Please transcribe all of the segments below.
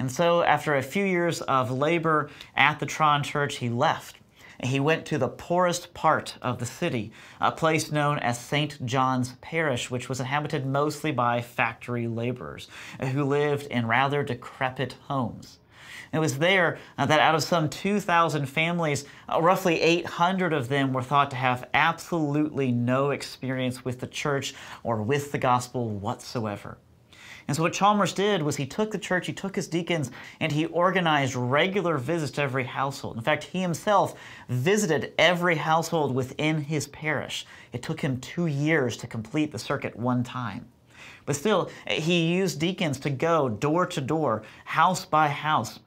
And so after a few years of labor at the Tron Church, he left. He went to the poorest part of the city, a place known as St. John's Parish, which was inhabited mostly by factory laborers who lived in rather decrepit homes. It was there that out of some 2,000 families, roughly 800 of them were thought to have absolutely no experience with the church or with the gospel whatsoever. And so what Chalmers did was he took the church, he took his deacons, and he organized regular visits to every household. In fact, he himself visited every household within his parish. It took him 2 years to complete the circuit one time. But still, he used deacons to go door to door, house by house,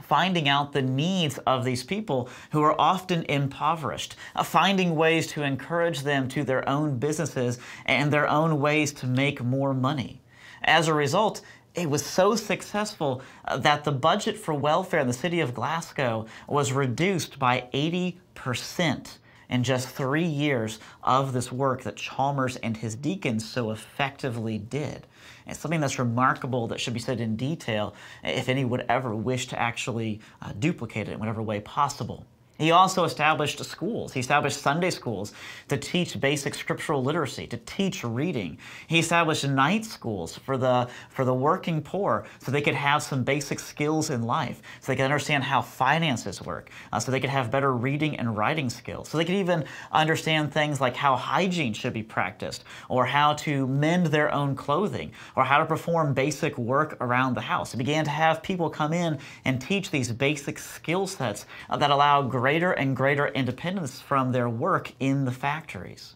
finding out the needs of these people who are often impoverished, finding ways to encourage them to their own businesses and their own ways to make more money. As a result, it was so successful that the budget for welfare in the city of Glasgow was reduced by 80% in just 3 years of this work that Chalmers and his deacons so effectively did. It's something that's remarkable that should be said in detail if any would ever wish to actually duplicate it in whatever way possible. He also established schools. He established Sunday schools to teach basic scriptural literacy, to teach reading. He established night schools for the working poor so they could have some basic skills in life, so they could understand how finances work, so they could have better reading and writing skills, so they could even understand things like how hygiene should be practiced, or how to mend their own clothing, or how to perform basic work around the house. He began to have people come in and teach these basic skill sets that allow greater and greater independence from their work in the factories.